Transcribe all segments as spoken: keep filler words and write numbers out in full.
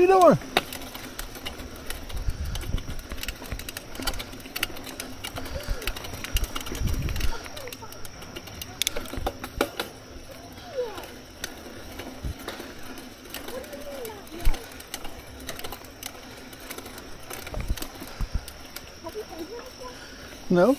What are you doing? No?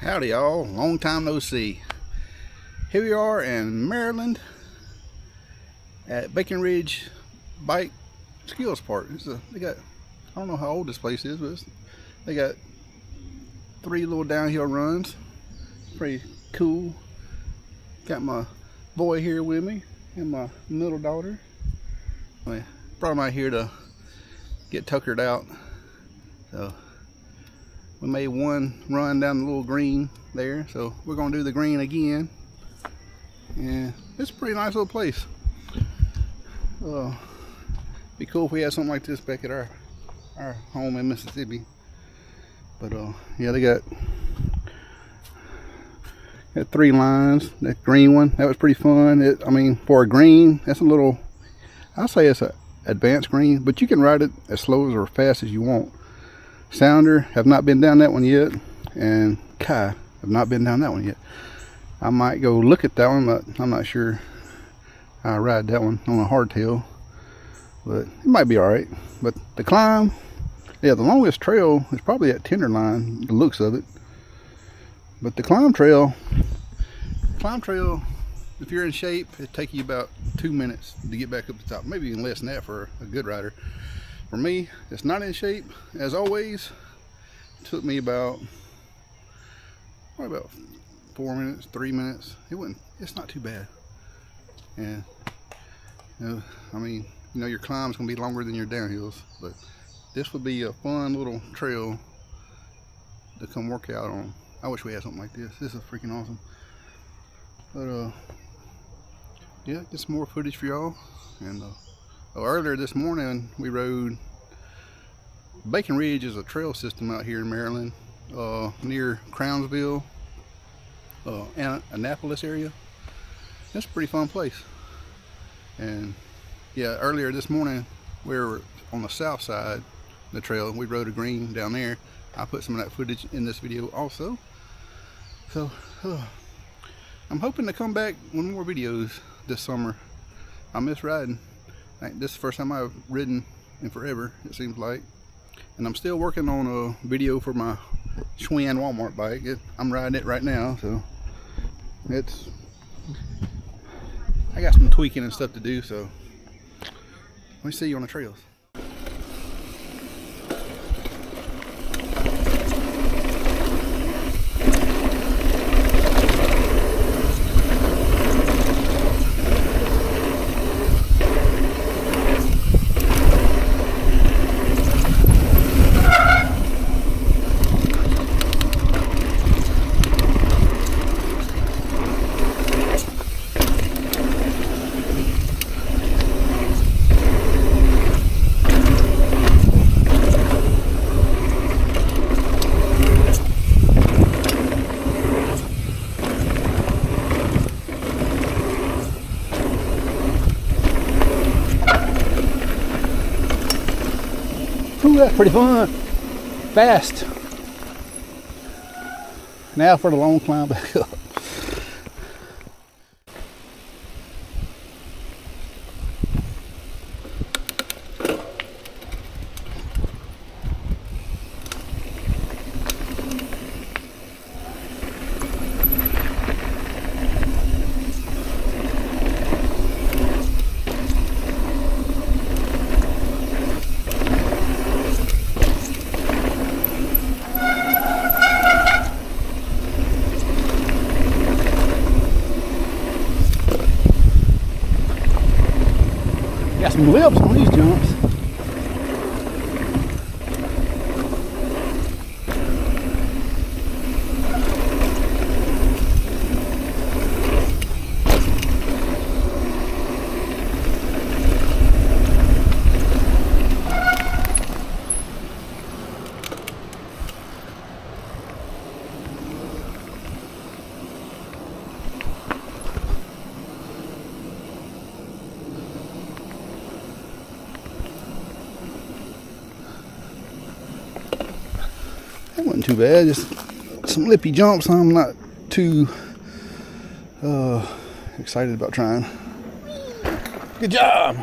Howdy y'all, long time no see. Here we are in Maryland at Bacon Ridge Bike Skills Park. This is a, they got, I don't know how old this place is, but it's, they got three little downhill runs. Pretty cool. Got my boy here with me and my middle daughter. I brought him out here to get tuckered out. So we made one run down the little green there, so we're gonna do the green again. And it's a pretty nice little place. Uh, be cool if we had something like this back at our our home in Mississippi. But uh, yeah, they got got three lines. That green one, that was pretty fun. It, I mean, for a green, that's a little, I'll say it's an advanced green, but you can ride it as slow or fast as you want. Sounder, have not been down that one yet, and Kai, have not been down that one yet. I might go look at that one, but I'm not sure I ride that one on a hardtail, but it might be all right. But the climb, yeah, the longest trail is probably that Tenderloin, the looks of it. But the climb trail, climb trail, if you're in shape, it takes you about two minutes to get back up the top, maybe even less than that for a good rider. For me, it's not in shape, as always. It took me about, what about four minutes, three minutes. It wasn't, it's not too bad. And, you know, I mean, you know, your climb's gonna be longer than your downhills, but this would be a fun little trail to come work out on. I wish we had something like this. This is freaking awesome. But, uh, yeah, get some more footage for y'all. And, uh, Well, earlier this morning we rode, Bacon Ridge is a trail system out here in Maryland, uh, near Crownsville, uh, Anna Annapolis area. It's a pretty fun place. And yeah, earlier this morning we were on the south side of the trail and we rode a green down there. I put some of that footage in this video also. So uh, I'm hoping to come back with more videos this summer. I miss riding. This is the first time I've ridden in forever, it seems like. And I'm still working on a video for my Schwinn Walmart bike. It, I'm riding it right now, so it's, I got some tweaking and stuff to do, so let me see you on the trails. That's pretty fun. Fast. Now for the long climb back up. Lips on these jumps. nothing too bad, just some lippy jumps I'm not too uh, excited about trying. Good job.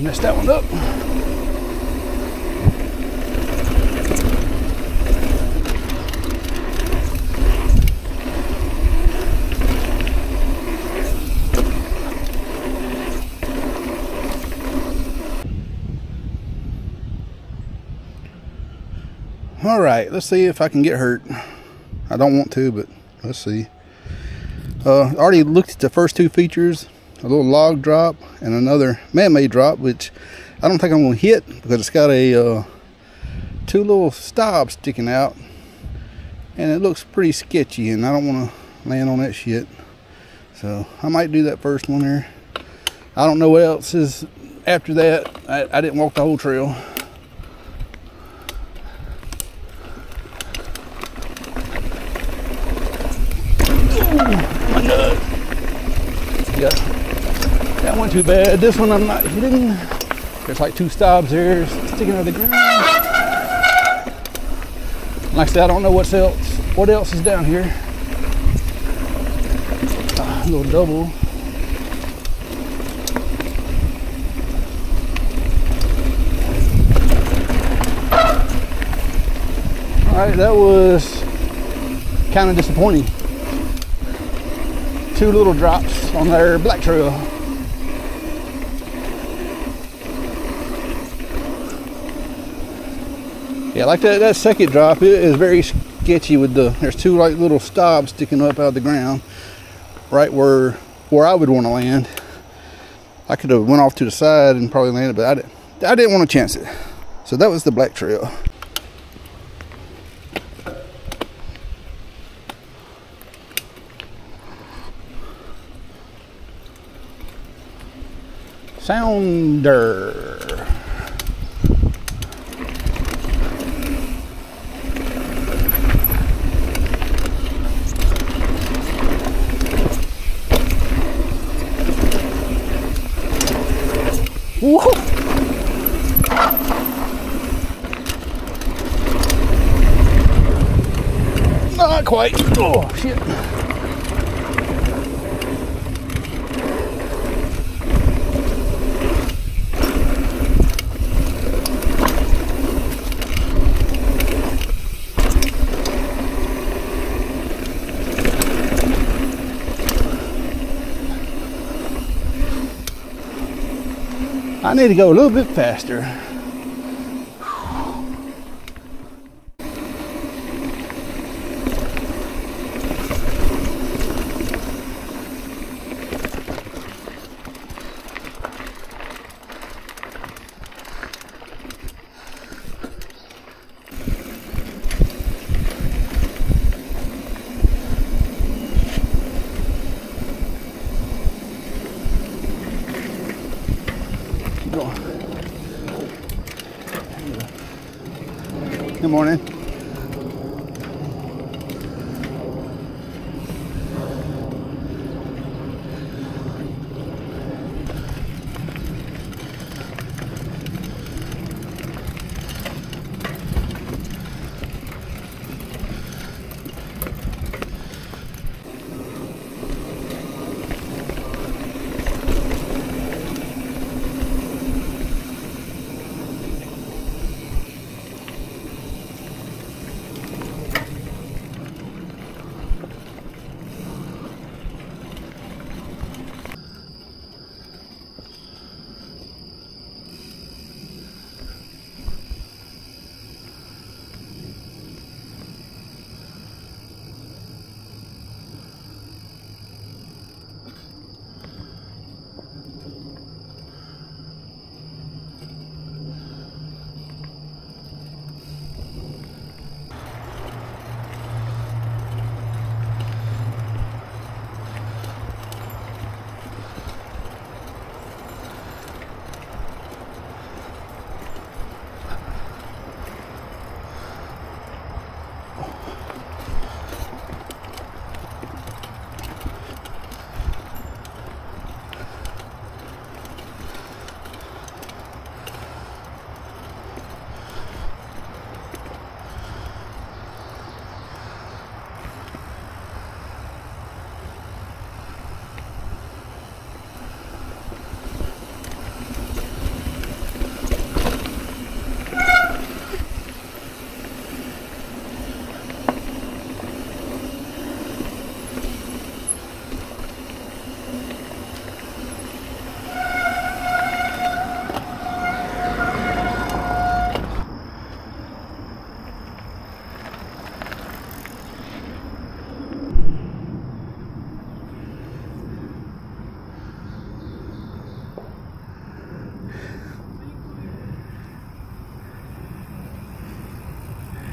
Messed that one up. All right, let's see if I can get hurt. I don't want to, but let's see. Uh, already looked at the first two features. A little log drop and another man-made drop, which I don't think I'm gonna hit because it's got a uh, two little stobs sticking out and it looks pretty sketchy and I don't want to land on that shit, so I might do that first one there. I don't know what else is after that. I, I didn't walk the whole trail. Too bad. This one I'm not hitting. There's like two stobs there sticking out of the ground. Like I said, I don't know what's else. What else is down here? Ah, a little double. All right, that was kind of disappointing. Two little drops on their black trail. Yeah, like that, that second drop, it is very sketchy with the, there's two like little stobs sticking up out of the ground, right where where I would want to land. I could have went off to the side and probably landed, but I didn't, I didn't want to chance it. So that was the black trail. Sounder. Whoa. Not quite. Oh, shit. I need to go a little bit faster. Good morning.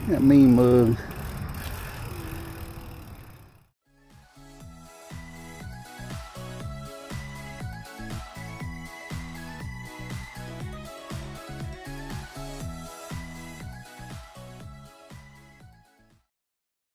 That mean mug.